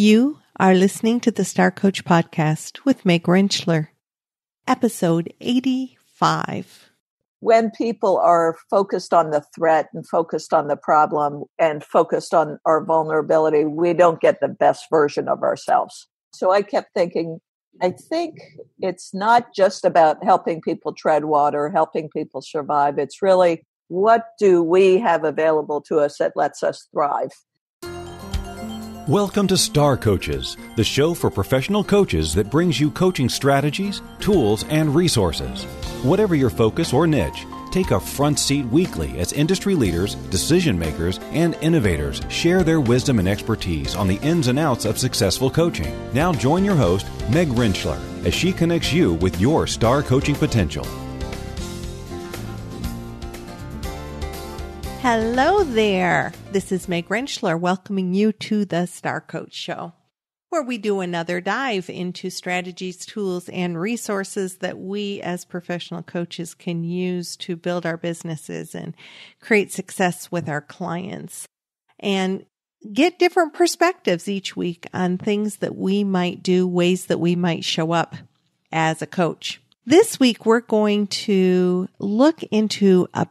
You are listening to the Star Coach Podcast with Meg Rentschler, episode 85. When people are focused on the threat and focused on the problem and focused on our vulnerability, we don't get the best version of ourselves. So I kept thinking, I think it's not just about helping people tread water, helping people survive. It's really, what do we have available to us that lets us thrive? Welcome to Star Coaches, the show for professional coaches that brings you coaching strategies, tools, and resources. Whatever your focus or niche, take a front seat weekly as industry leaders, decision makers, and innovators share their wisdom and expertise on the ins and outs of successful coaching. Now join your host, Meg Rentschler, as she connects you with your star coaching potential. Hello there. This is Meg Rentschler welcoming you to the Star Coach Show, where we do another dive into strategies, tools, and resources that we as professional coaches can use to build our businesses and create success with our clients and get different perspectives each week on things that we might do, ways that we might show up as a coach. This week, we're going to look into a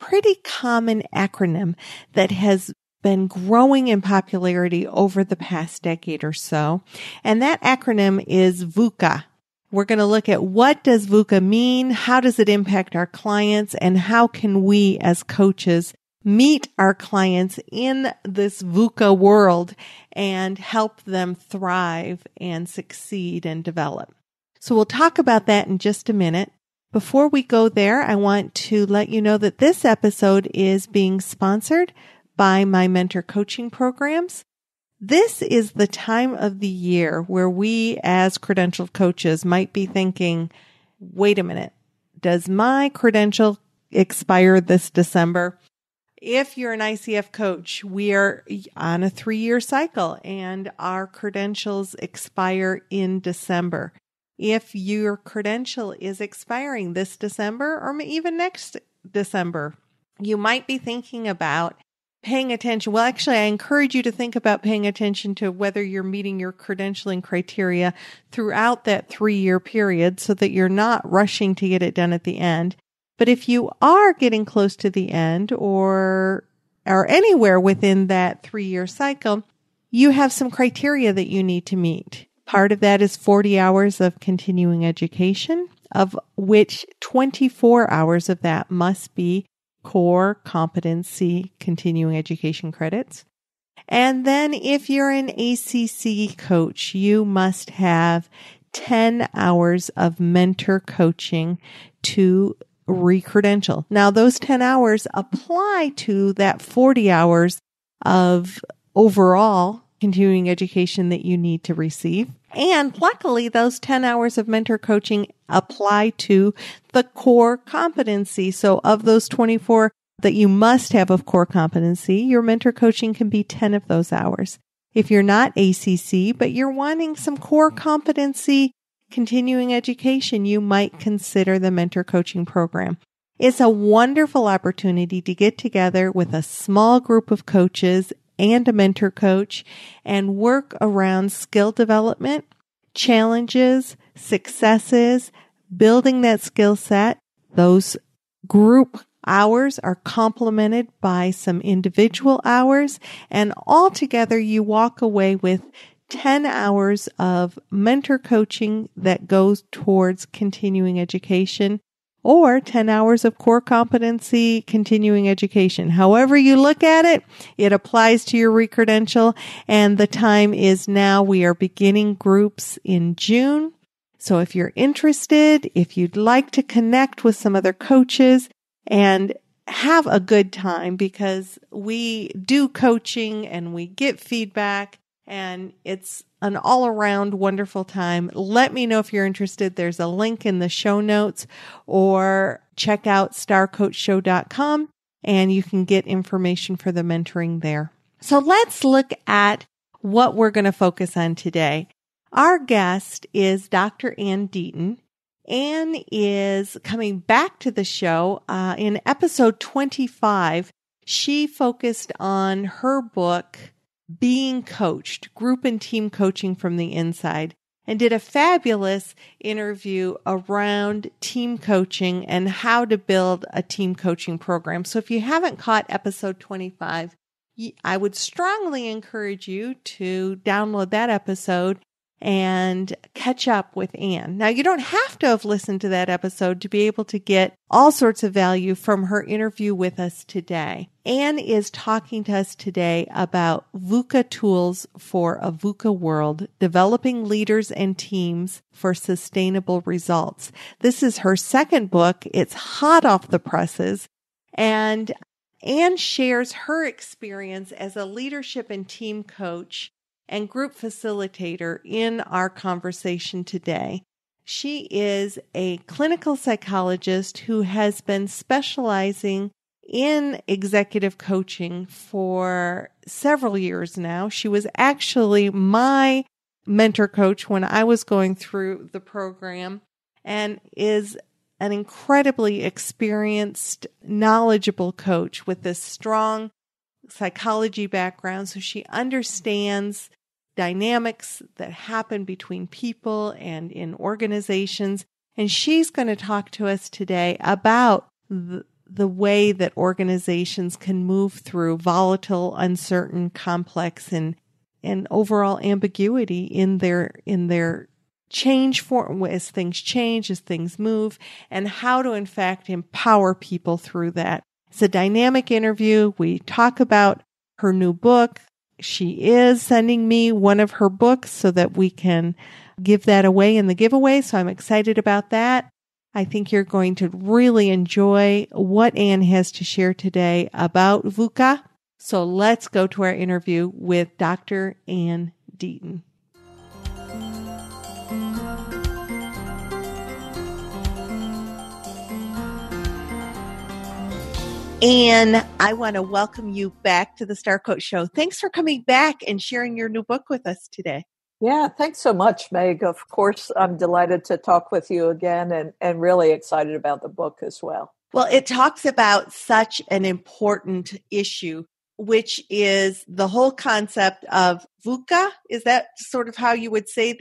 pretty common acronym that has been growing in popularity over the past decade or so. And that acronym is VUCA. We're going to look at, what does VUCA mean? How does it impact our clients? And how can we as coaches meet our clients in this VUCA world and help them thrive and succeed and develop? So we'll talk about that in just a minute. Before we go there, I want to let you know that this episode is being sponsored by my mentor coaching programs. This is the time of the year where we as credentialed coaches might be thinking, wait a minute, does my credential expire this December? If you're an ICF coach, we are on a 3-year cycle and our credentials expire in December. If your credential is expiring this December or even next December, you might be thinking about paying attention. Well, actually, I encourage you to think about paying attention to whether you're meeting your credentialing criteria throughout that 3-year period so that you're not rushing to get it done at the end. But if you are getting close to the end or anywhere within that 3-year cycle, you have some criteria that you need to meet. Part of that is 40 hours of continuing education, of which 24 hours of that must be core competency continuing education credits. And then if you're an ACC coach, you must have 10 hours of mentor coaching to re-credential. Now, those 10 hours apply to that 40 hours of overall continuing education that you need to receive. And luckily, those 10 hours of mentor coaching apply to the core competency. So of those 24 that you must have of core competency, your mentor coaching can be 10 of those hours. If you're not ACC, but you're wanting some core competency continuing education, you might consider the mentor coaching program. It's a wonderful opportunity to get together with a small group of coaches and a mentor coach and work around skill development, challenges, successes, building that skill set. Those group hours are complemented by some individual hours, and altogether you walk away with 10 hours of mentor coaching that goes towards continuing education or 10 hours of core competency continuing education. However you look at it, it applies to your re-credential, and the time is now. We are beginning groups in June. So if you're interested, if you'd like to connect with some other coaches and have a good time, because we do coaching and we get feedback and it's an all-around wonderful time. Let me know if you're interested. There's a link in the show notes, or check out starcoachshow.com and you can get information for the mentoring there. So let's look at what we're going to focus on today. Our guest is Dr. Ann Deaton. Ann is coming back to the show in episode 25. She focused on her book, Being Coached, Group and Team Coaching from the Inside, and did a fabulous interview around team coaching and how to build a team coaching program. So if you haven't caught episode 25, I would strongly encourage you to download that episode and catch up with Ann. Now, you don't have to have listened to that episode to be able to get all sorts of value from her interview with us today. Ann is talking to us today about VUCA tools for a VUCA world, developing leaders and teams for sustainable results. This is her second book. It's hot off the presses. And Ann shares her experience as a leadership and team coach and group facilitator in our conversation today. She is a clinical psychologist who has been specializing in executive coaching for several years now. She was actually my mentor coach when I was going through the program and is an incredibly experienced, knowledgeable coach with this strong psychology background. So she understands dynamics that happen between people and in organizations. And she's going to talk to us today about the way that organizations can move through volatile, uncertain, complex, and overall ambiguity in their change form, as things change, as things move, and how to, in fact, empower people through that. It's a dynamic interview. We talk about her new book. She is sending me one of her books so that we can give that away in the giveaway. So I'm excited about that. I think you're going to really enjoy what Ann has to share today about VUCA. So let's go to our interview with Dr. Ann Deaton. Ann, I want to welcome you back to the Star Coach Show. Thanks for coming back and sharing your new book with us today. Yeah, thanks so much, Meg. Of course, I'm delighted to talk with you again and really excited about the book as well. Well, it talks about such an important issue, which is the whole concept of VUCA. Is that sort of how you would say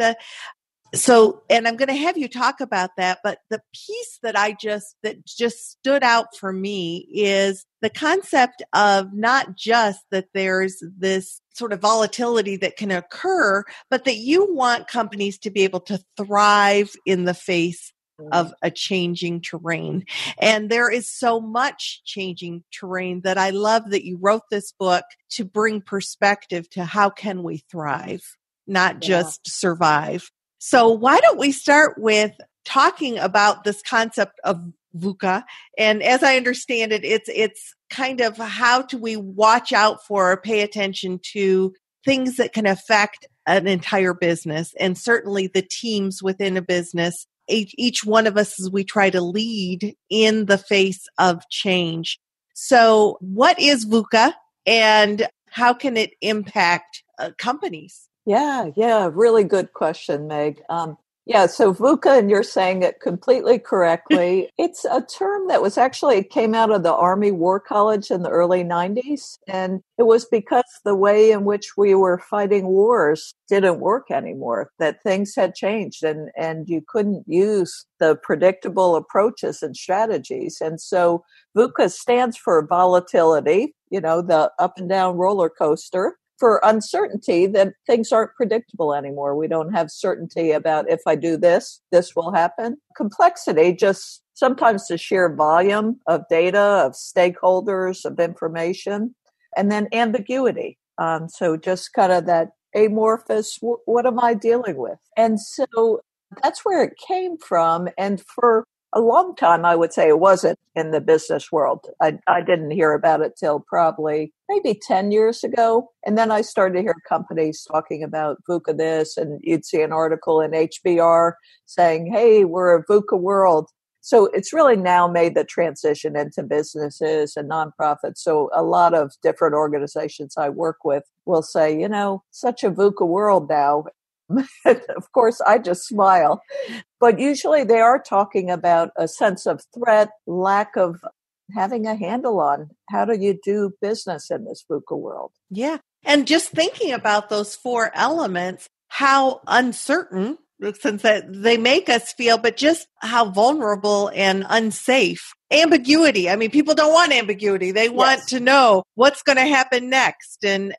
So, and I'm going to have you talk about that, but the piece that that just stood out for me is the concept of not just that there's this sort of volatility that can occur, but that you want companies to be able to thrive in the face of a changing terrain. And there is so much changing terrain that I love that you wrote this book to bring perspective to how can we thrive, not just survive. So why don't we start with talking about this concept of VUCA? And as I understand it, it's kind of how do we watch out for or pay attention to things that can affect an entire business and certainly the teams within a business, each one of us as we try to lead in the face of change. So what is VUCA and how can it impact companies? Yeah, really good question, Meg. So VUCA, and you're saying it completely correctly. It's a term that came out of the Army War College in the early 90s, and it was because the way in which we were fighting wars didn't work anymore, that things had changed and you couldn't use the predictable approaches and strategies. And so VUCA stands for volatility, the up and down roller coaster. For uncertainty, that things aren't predictable anymore. We don't have certainty about if I do this, this will happen. Complexity, just sometimes the sheer volume of data, of stakeholders, of information, and then ambiguity. So just kind of that amorphous, what am I dealing with? And so that's where it came from. And for a long time, I would say it wasn't in the business world. I didn't hear about it till probably maybe 10 years ago. And then I started to hear companies talking about VUCA this, and you'd see an article in HBR saying, hey, we're a VUCA world. So it's really now made the transition into businesses and nonprofits. So a lot of different organizations I work with will say, such a VUCA world now. Of course, I just smile. But usually they are talking about a sense of threat, lack of having a handle on how do you do business in this VUCA world. Yeah. And just thinking about those four elements, how uncertain, since they make us feel, but just how vulnerable and unsafe. Ambiguity. I mean, people don't want ambiguity. They want to know what's going to happen next. And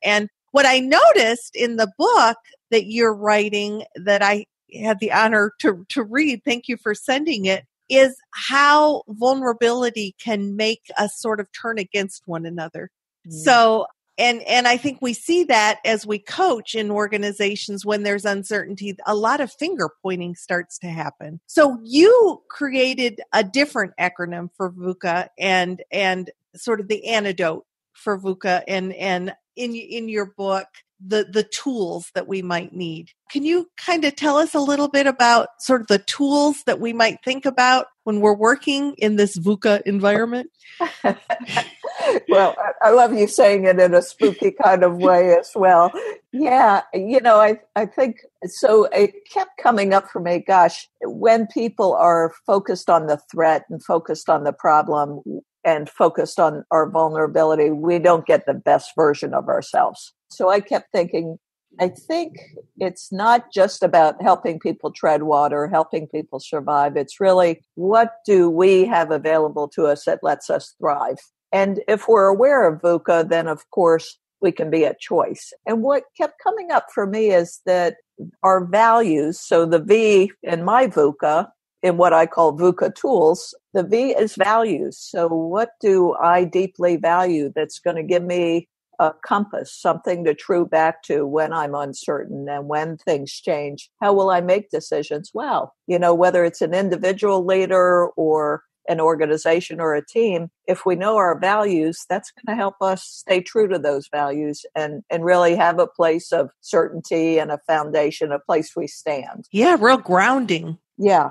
what I noticed in the book that you're writing, that I had the honor to read, thank you for sending it, is how vulnerability can make us sort of turn against one another. Mm-hmm. So, and I think we see that as we coach in organizations when there's uncertainty, a lot of finger pointing starts to happen. So you created a different acronym for VUCA and sort of the antidote for VUCA and in your book, the tools that we might need. Can you kind of tell us a little bit about sort of the tools that we might think about when we're working in this VUCA environment? Well, I love you saying it in a spooky kind of way as well. Yeah, you know, I think, so it kept coming up for me, gosh, when people are focused on the threat and focused on the problem and focused on our vulnerability, we don't get the best version of ourselves. So I kept thinking, I think it's not just about helping people tread water, helping people survive. It's really, what do we have available to us that lets us thrive? And if we're aware of VUCA, then of course we can be at choice. And what kept coming up for me is that our values, so the V in my VUCA, in what I call VUCA tools, the V is values. So what do I deeply value that's going to give me a compass, something to true back to when I'm uncertain and when things change? How will I make decisions? Well, you know, whether it's an individual leader or an organization or a team, if we know our values, that's going to help us stay true to those values and really have a place of certainty and a foundation, a place we stand. Yeah, real grounding. Yeah.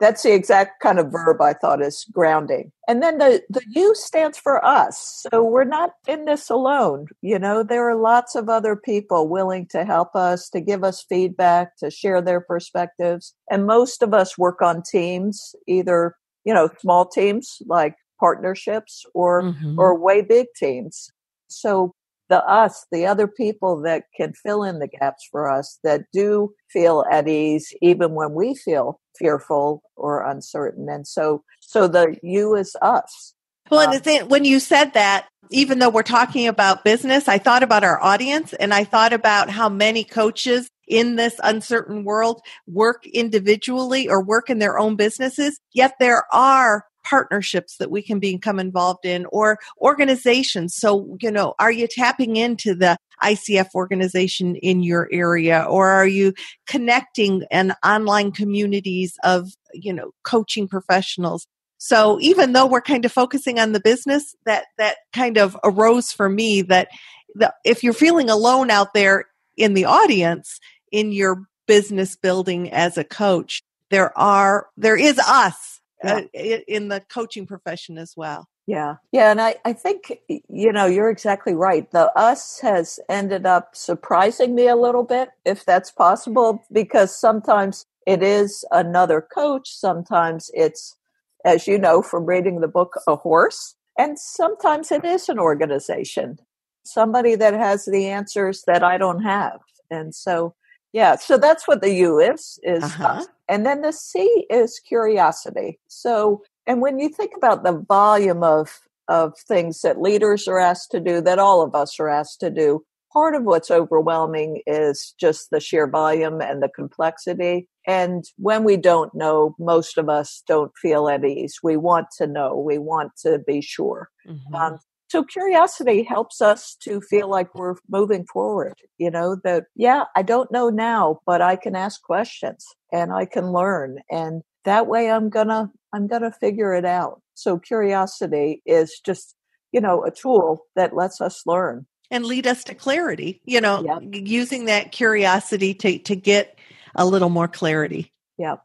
That's the exact kind of verb I thought is grounding. And then the U stands for us. So we're not in this alone. You know, there are lots of other people willing to help us, to give us feedback, to share their perspectives. And most of us work on teams, either, you know, small teams like partnerships or way big teams. So the us, the other people that can fill in the gaps for us, that do feel at ease even when we feel fearful or uncertain. And so the you is us. Well, and when you said that, even though we're talking about business, I thought about our audience and I thought about how many coaches in this uncertain world work individually or work in their own businesses, yet there are partnerships that we can become involved in or organizations. So, you know, are you tapping into the ICF organization in your area, or are you connecting an online communities of, you know, coaching professionals? So even though we're kind of focusing on the business, that kind of arose for me that if you're feeling alone out there in the audience, in your business building as a coach, there is us. Yeah. In the coaching profession as well. Yeah. Yeah. And I think, you know, you're exactly right. The us has ended up surprising me a little bit, if that's possible, because sometimes it is another coach. Sometimes it's, as you know, from reading the book, a horse. And sometimes it is an organization, somebody that has the answers that I don't have. And so, yeah, so that's what the U is us. And then the C is curiosity. So, and when you think about the volume of things that leaders are asked to do, that all of us are asked to do, part of what's overwhelming is just the sheer volume and the complexity. And when we don't know, most of us don't feel at ease. We want to know. We want to be sure. Mm-hmm. So curiosity helps us to feel like we're moving forward, you know, that, yeah, I don't know now, but I can ask questions and I can learn. And that way I'm going to figure it out. So curiosity is just, you know, a tool that lets us learn. And lead us to clarity, you know, using that curiosity to get a little more clarity. Yeah.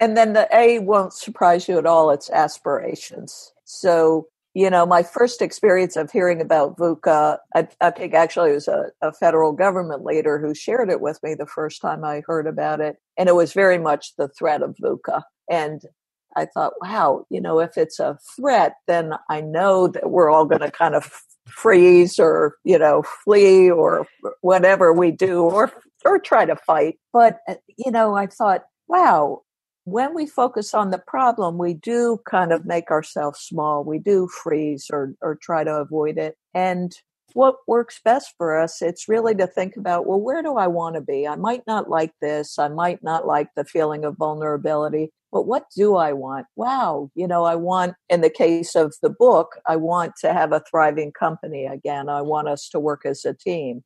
And then the A won't surprise you at all. It's aspirations. So, you know, my first experience of hearing about VUCA, I think actually it was a federal government leader who shared it with me the first time I heard about it. And it was very much the threat of VUCA. And I thought, wow, you know, if it's a threat, then I know that we're all going to kind of freeze or, you know, flee or whatever we do, or try to fight. But, you know, I thought, wow, when we focus on the problem, we do kind of make ourselves small. We do freeze or try to avoid it. And what works best for us, it's really to think about, well, where do I want to be? I might not like this. I might not like the feeling of vulnerability, but what do I want? Wow. You know, I want, in the case of the book, I want to have a thriving company again. I want us to work as a team.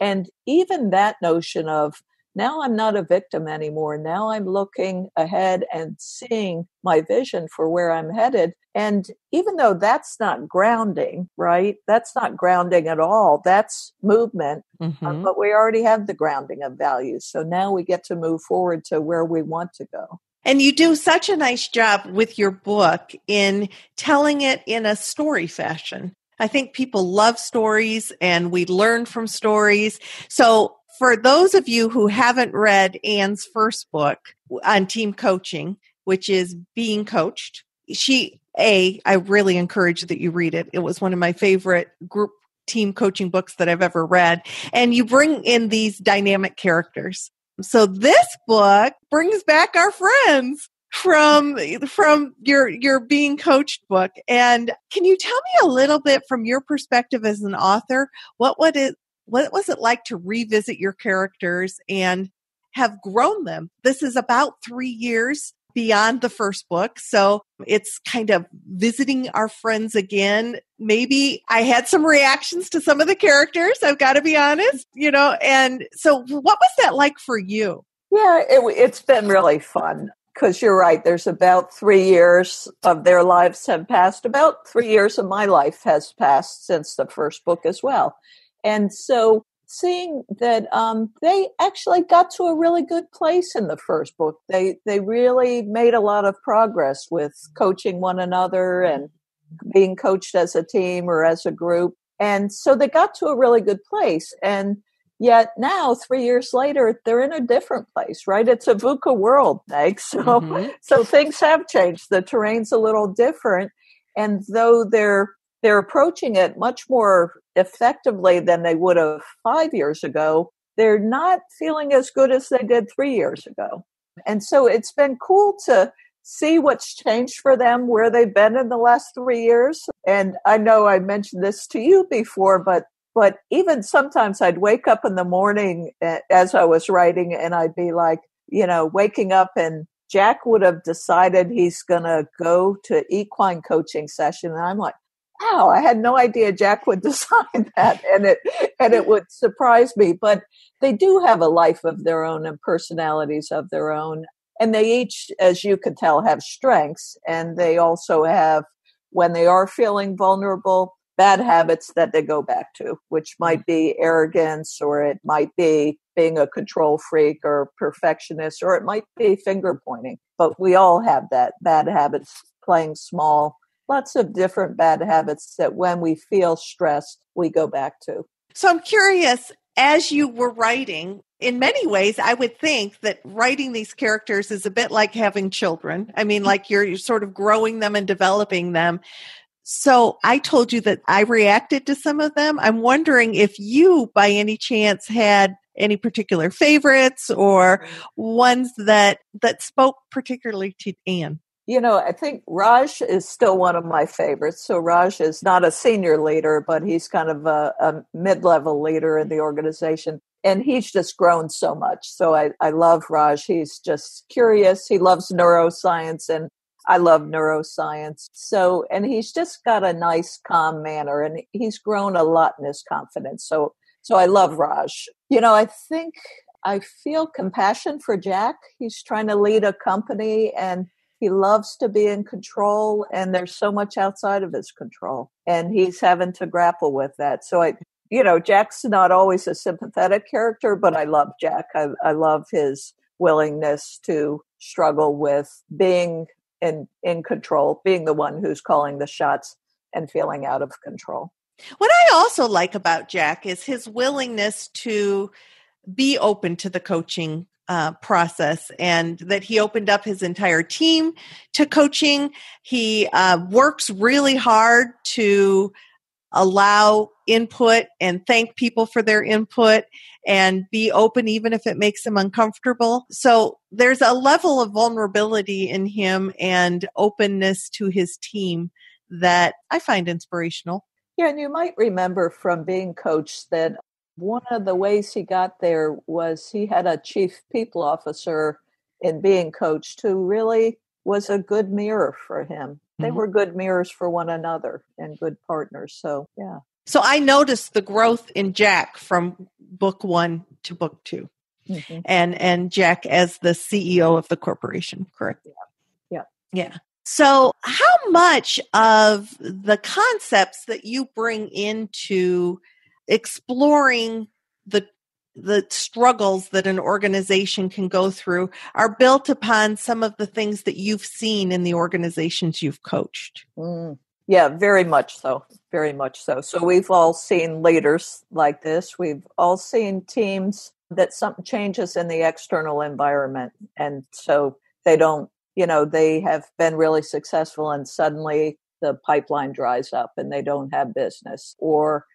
And even that notion of, now I'm not a victim anymore. Now I'm looking ahead and seeing my vision for where I'm headed. And even though that's not grounding, right? That's not grounding at all. That's movement. Mm-hmm. But we already have the grounding of values. So now we get to move forward to where we want to go. And you do such a nice job with your book in telling it in a story fashion. I think people love stories and we learn from stories. So for those of you who haven't read Ann's first book on team coaching, which is Being Coached, I really encourage that you read it. It was one of my favorite group team coaching books that I've ever read. And you bring in these dynamic characters. So this book brings back our friends from your Being Coached book. And can you tell me a little bit from your perspective as an author, what was it like to revisit your characters and have grown them? This is about 3 years beyond the first book. So it's kind of visiting our friends again. Maybe I had some reactions to some of the characters. I've got to be honest, you know. And so what was that like for you? Yeah, it's been really fun because you're right. There's about 3 years of their lives have passed. About 3 years of my life has passed since the first book as well. And so seeing that they actually got to a really good place in the first book, they really made a lot of progress with coaching one another and being coached as a team or as a group. And so they got to a really good place. And yet now, 3 years later, they're in a different place, right? It's a VUCA world, Meg. So, mm-hmm. So things have changed. The terrain's a little different. And though they're approaching it much more effectively than they would have 5 years ago, they're not feeling as good as they did 3 years ago. And so it's been cool to see what's changed for them, where they've been in the last 3 years. And I know I mentioned this to you before, but even sometimes I'd wake up in the morning as I was writing and I'd be like, you know, waking up and Jack would have decided he's going to go to equine coaching session. And I'm like, wow, I had no idea Jack would decide that, and it would surprise me. But they do have a life of their own and personalities of their own. And they each, as you could tell, have strengths. And they also have, when they are feeling vulnerable, bad habits that they go back to, which might be arrogance, or it might be being a control freak or perfectionist, or it might be finger pointing. But we all have that, bad habits, playing small. Lots of different bad habits that when we feel stressed, we go back to. So I'm curious, as you were writing, in many ways, I would think that writing these characters is a bit like having children. I mean, like you're sort of growing them and developing them. So I told you that I reacted to some of them. I'm wondering if you, by any chance, had any particular favorites or ones that spoke particularly to Ann. You know, I think Raj is still one of my favorites. So Raj is not a senior leader, but he's kind of a mid-level leader in the organization. And he's just grown so much. So I love Raj. He's just curious. He loves neuroscience and I love neuroscience. So, and he's just got a nice, calm manner and he's grown a lot in his confidence. So I love Raj. You know, I feel compassion for Jack. He's trying to lead a company and he loves to be in control, and there's so much outside of his control, and he's having to grapple with that. So Jack's not always a sympathetic character, but I love Jack. I love his willingness to struggle with being in control, being the one who's calling the shots and feeling out of control. What I also like about Jack is his willingness to be open to the coaching process, and that he opened up his entire team to coaching. He works really hard to allow input and thank people for their input and be open even if it makes them uncomfortable. So there's a level of vulnerability in him and openness to his team that I find inspirational. Yeah, and you might remember from Being Coached that one of the ways he got there was he had a chief people officer in Being Coached who really was a good mirror for him. They were good mirrors for one another and good partners. So, yeah. So I noticed the growth in Jack from book one to book two, and Jack as the CEO of the corporation, correct? Yeah. So how much of the concepts that you bring into exploring the struggles that an organization can go through are built upon some of the things that you've seen in the organizations you've coached? Yeah, very much so. Very much so. So we've all seen leaders like this. We've all seen teams that something changes in the external environment. And so they don't, you know, they have been really successful and suddenly the pipeline dries up and they don't have business, or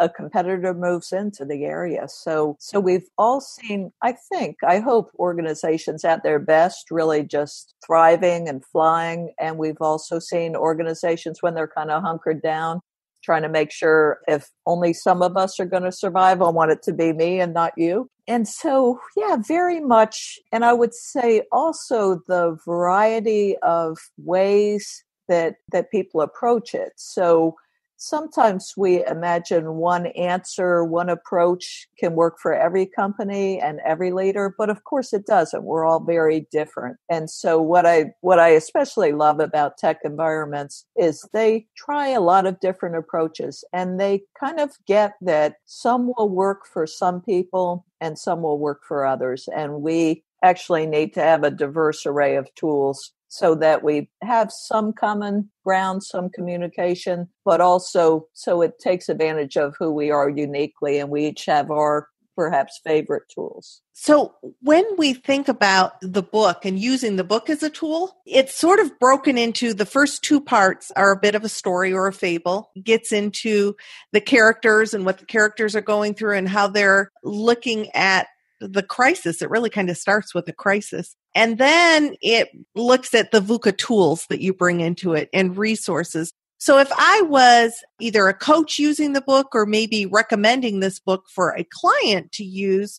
a competitor moves into the area. So we've all seen, I hope organizations at their best really just thriving and flying. And we've also seen organizations when they're kind of hunkered down, trying to make sure if only some of us are going to survive, I want it to be me and not you. And so, yeah, very much. And I would say also the variety of ways that people approach it. So sometimes we imagine one answer, one approach can work for every company and every leader, but of course it doesn't. We're all very different. And so what I especially love about tech environments is they try a lot of different approaches, and they kind of get that some will work for some people and some will work for others. And we actually need to have a diverse array of tools so that we have some common ground, some communication, but also so it takes advantage of who we are uniquely, and we each have our perhaps favorite tools. So when we think about the book and using the book as a tool, it's sort of broken into the first two parts are a bit of a story or a fable, gets into the characters and what the characters are going through and how they're looking at the crisis. It really kind of starts with a crisis. And then it looks at the VUCA tools that you bring into it and resources. So if I was either a coach using the book or maybe recommending this book for a client to use,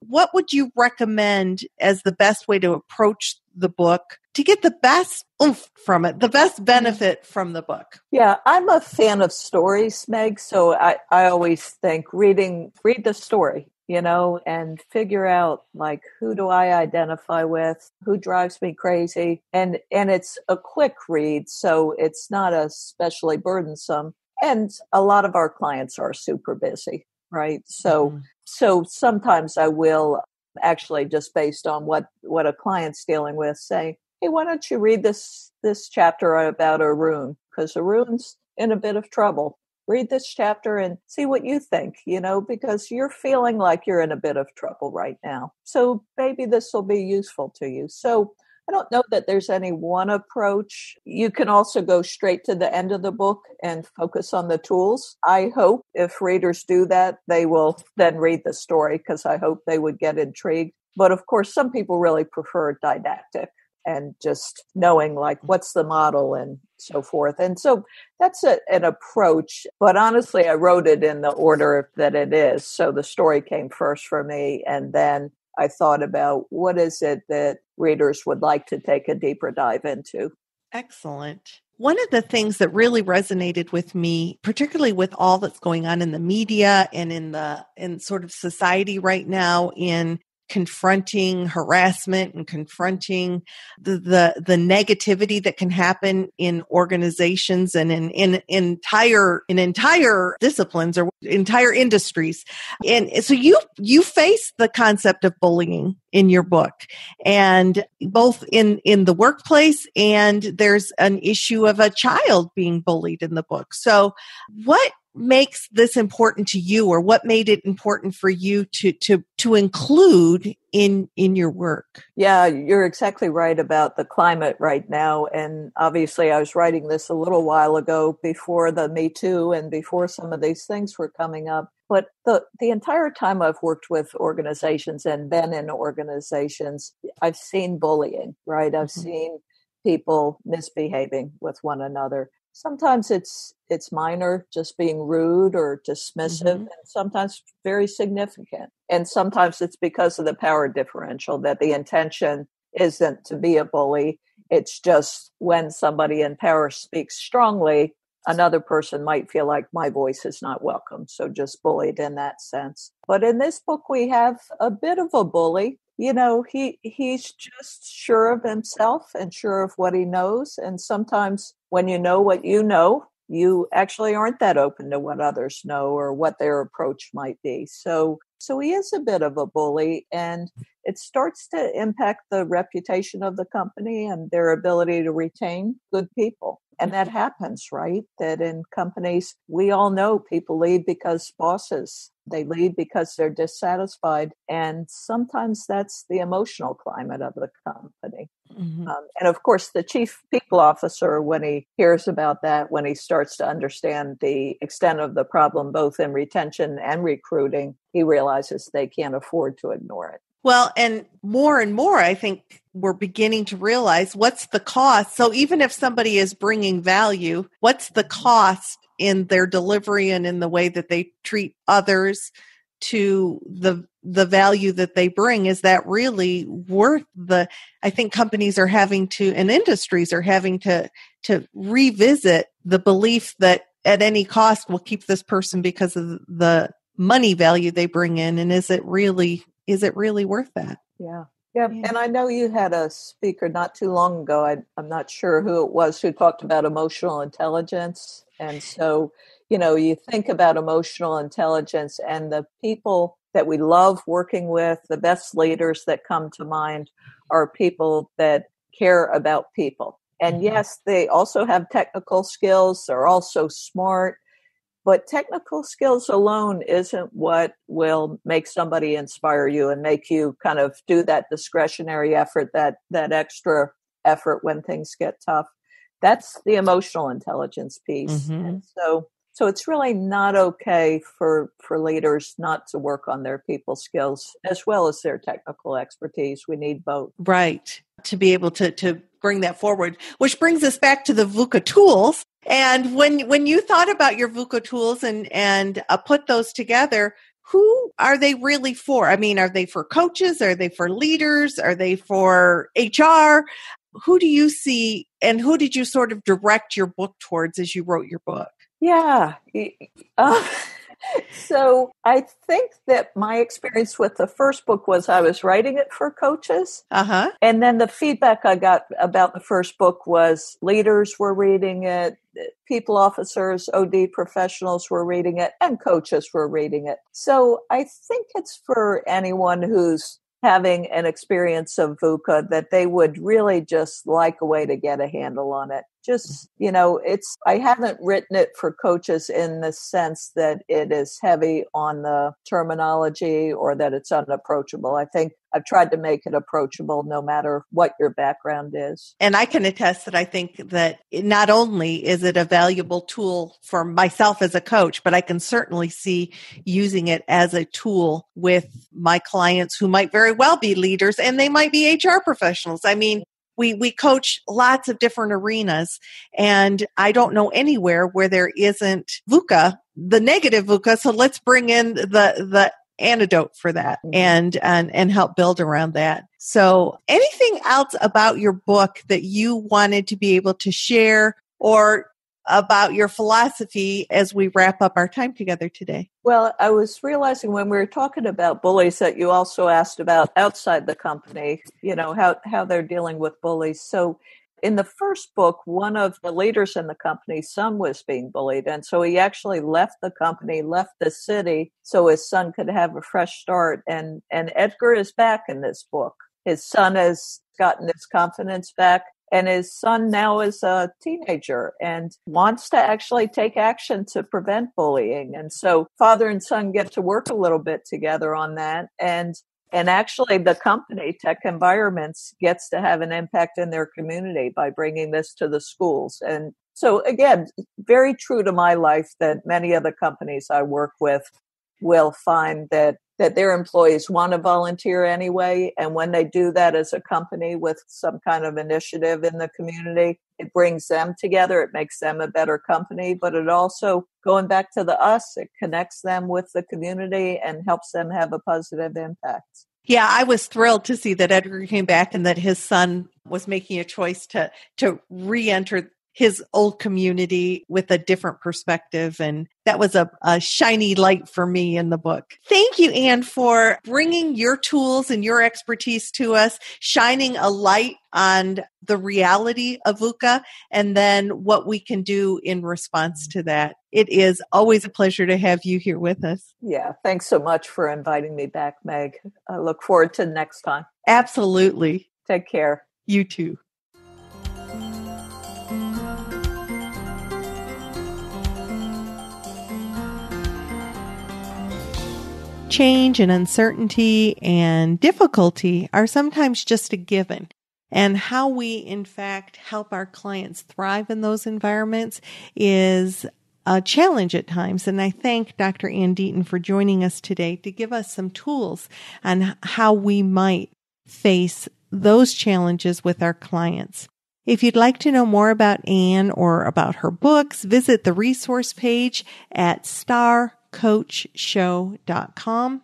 what would you recommend as the best way to approach the book to get the best oomph from it, the best benefit from the book? Yeah, I'm a fan of stories, Meg. So I always think read the story, you know, and figure out like, who do I identify with? Who drives me crazy? And it's a quick read, so it's not especially burdensome. And a lot of our clients are super busy, right? So sometimes I will actually, just based on what a client's dealing with, say, hey, why don't you read this chapter about Arun? Because Arun's in a bit of trouble. Read this chapter and see what you think, you know, because you're feeling like you're in a bit of trouble right now. So maybe this will be useful to you. So I don't know that there's any one approach. You can also go straight to the end of the book and focus on the tools. I hope if readers do that, they will then read the story, because I hope they would get intrigued. But of course, some people really prefer didactic and just knowing like what's the model and so forth. And so that's an approach. But honestly, I wrote it in the order that it is. So the story came first for me. And then I thought about what is it that readers would like to take a deeper dive into. Excellent. One of the things that really resonated with me, particularly with all that's going on in the media and in sort of society right now in confronting harassment and confronting the negativity that can happen in organizations and in entire disciplines or entire industries. And so you face the concept of bullying in your book, and both in the workplace, and there's an issue of a child being bullied in the book. So what makes this important to you, or what made it important for you to include in your work? Yeah, you're exactly right about the climate right now. And obviously I was writing this a little while ago before the Me Too and before some of these things were coming up. But the entire time I've worked with organizations and been in organizations, I've seen bullying, right? I've seen people misbehaving with one another. Sometimes it's minor, just being rude or dismissive, and sometimes very significant. And sometimes it's because of the power differential, that the intention isn't to be a bully. It's just when somebody in power speaks strongly, another person might feel like my voice is not welcome. So just bullied in that sense. But in this book, we have a bit of a bully. You know, he's just sure of himself and sure of what he knows. And sometimes when you know what you actually aren't that open to what others know or what their approach might be. So he is a bit of a bully, and it starts to impact the reputation of the company and their ability to retain good people. And that happens, right? That in companies, we all know people leave because bosses, they leave because they're dissatisfied. And sometimes that's the emotional climate of the company. And of course, the chief people officer, when he hears about that, when he starts to understand the extent of the problem, both in retention and recruiting, he realizes they can't afford to ignore it. Well, and more, I think we're beginning to realize what's the cost. So even if somebody is bringing value, what's the cost in their delivery and in the way that they treat others to the value that they bring? Is that really worth the, I think companies are having to, and industries are having to revisit the belief that at any cost we'll keep this person because of the money value they bring in. And is it really worth that? Yeah. And I know you had a speaker not too long ago, I'm not sure who it was, who talked about emotional intelligence. And so, you know, you think about emotional intelligence, and the people that we love working with, the best leaders that come to mind are people that care about people. And yes, they also have technical skills. They're also smart. But technical skills alone isn't what will make somebody inspire you and make you kind of do that discretionary effort, that extra effort when things get tough. That's the emotional intelligence piece. And so it's really not okay for leaders not to work on their people skills as well as their technical expertise. We need both. Right. To be able to bring that forward, which brings us back to the VUCA tools. And when you thought about your VUCA tools and put those together, who are they really for? I mean, are they for coaches? Are they for leaders? Are they for HR? Who do you see, and who did you sort of direct your book towards as you wrote your book? Yeah. So I think that my experience with the first book was I was writing it for coaches. And then the feedback I got about the first book was leaders were reading it, people officers, OD professionals were reading it, and coaches were reading it. So I think it's for anyone who's having an experience of VUCA, that they would really just like a way to get a handle on it. Just, you know, I haven't written it for coaches in the sense that it is heavy on the terminology or that it's unapproachable. I think I've tried to make it approachable no matter what your background is. And I can attest that I think that not only is it a valuable tool for myself as a coach, but I can certainly see using it as a tool with my clients who might very well be leaders, and they might be HR professionals. I mean, we coach lots of different arenas, and I don't know anywhere where there isn't VUCA, the negative VUCA. So let's bring in the antidote for that and help build around that. So anything else about your book that you wanted to be able to share, or about your philosophy as we wrap up our time together today? Well, I was realizing when we were talking about bullies that you also asked about outside the company, you know, how they're dealing with bullies. So in the first book, one of the leaders in the company, son was being bullied. And so he actually left the company, left the city, so his son could have a fresh start. And Edgar is back in this book. His son has gotten his confidence back. And his son now is a teenager and wants to actually take action to prevent bullying. And so father and son get to work a little bit together on that. And actually the company, Tech Environments, gets to have an impact in their community by bringing this to the schools. And so again, very true to my life that many of the companies I work with will find that their employees want to volunteer anyway. And when they do that as a company with some kind of initiative in the community, it brings them together. It makes them a better company, but it also, going back to the us, it connects them with the community and helps them have a positive impact. Yeah, I was thrilled to see that Edgar came back and that his son was making a choice to re-enter his old community with a different perspective. And that was a shiny light for me in the book. Thank you, Ann, for bringing your tools and your expertise to us, shining a light on the reality of VUCA, and then what we can do in response to that. It is always a pleasure to have you here with us. Yeah, thanks so much for inviting me back, Meg. I look forward to next time. Absolutely. Take care. You too. Change and uncertainty and difficulty are sometimes just a given. And how we, in fact, help our clients thrive in those environments is a challenge at times. And I thank Dr. Ann Deaton for joining us today to give us some tools on how we might face those challenges with our clients. If you'd like to know more about Ann or about her books, visit the resource page at starcoachshow.com.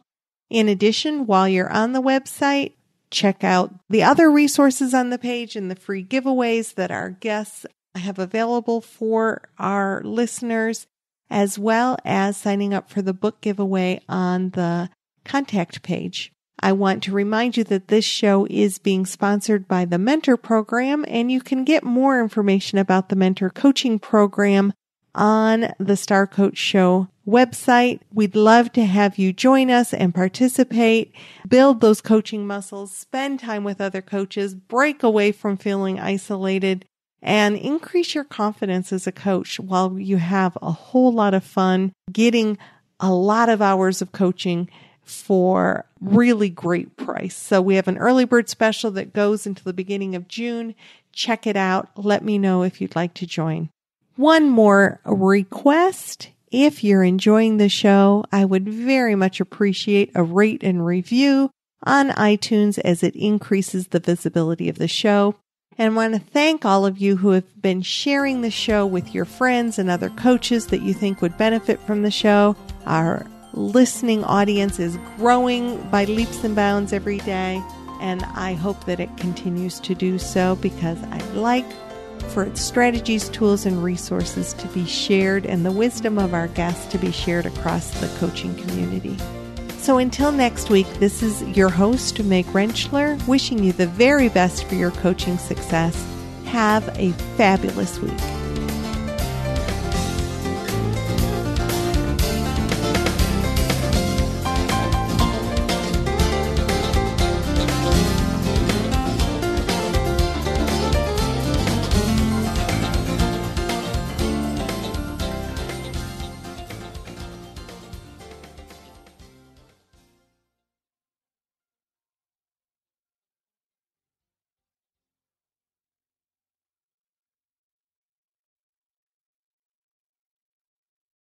In addition, while you're on the website, check out the other resources on the page and the free giveaways that our guests have available for our listeners, as well as signing up for the book giveaway on the contact page. I want to remind you that this show is being sponsored by the Mentor Program, and you can get more information about the Mentor Coaching Program on the Star Coach Show website. We'd love to have you join us and participate, build those coaching muscles, spend time with other coaches, break away from feeling isolated, and increase your confidence as a coach while you have a whole lot of fun getting a lot of hours of coaching for really great price. So we have an early bird special that goes until the beginning of June. Check it out. Let me know if you'd like to join. One more request. If you're enjoying the show, I would very much appreciate a rate and review on iTunes, as it increases the visibility of the show. And I want to thank all of you who have been sharing the show with your friends and other coaches that you think would benefit from the show. Our listening audience is growing by leaps and bounds every day, and I hope that it continues to do so, because I'd like for its strategies, tools, and resources to be shared, and the wisdom of our guests to be shared across the coaching community. So until next week, this is your host, Meg Rentschler, wishing you the very best for your coaching success. Have a fabulous week.